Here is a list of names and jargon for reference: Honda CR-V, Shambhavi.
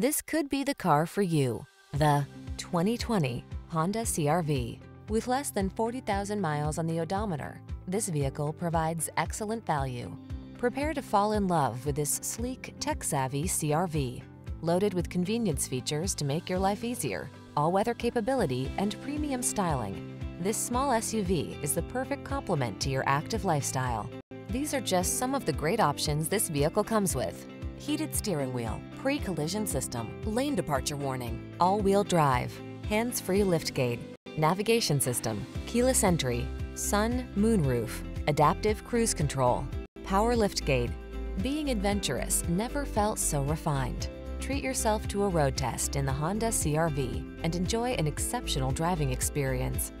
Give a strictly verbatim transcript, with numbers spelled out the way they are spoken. This could be the car for you. The twenty twenty Honda C R V. With less than forty thousand miles on the odometer, this vehicle provides excellent value. Prepare to fall in love with this sleek, tech-savvy C R V. Loaded with convenience features to make your life easier, all-weather capability, and premium styling, this small S U V is the perfect complement to your active lifestyle. These are just some of the great options this vehicle comes with: heated steering wheel, pre-collision system, lane departure warning, all-wheel drive, hands-free liftgate, navigation system, keyless entry, sun, moon roof, adaptive cruise control, power liftgate. Being adventurous never felt so refined. Treat yourself to a road test in the Honda C R V and enjoy an exceptional driving experience.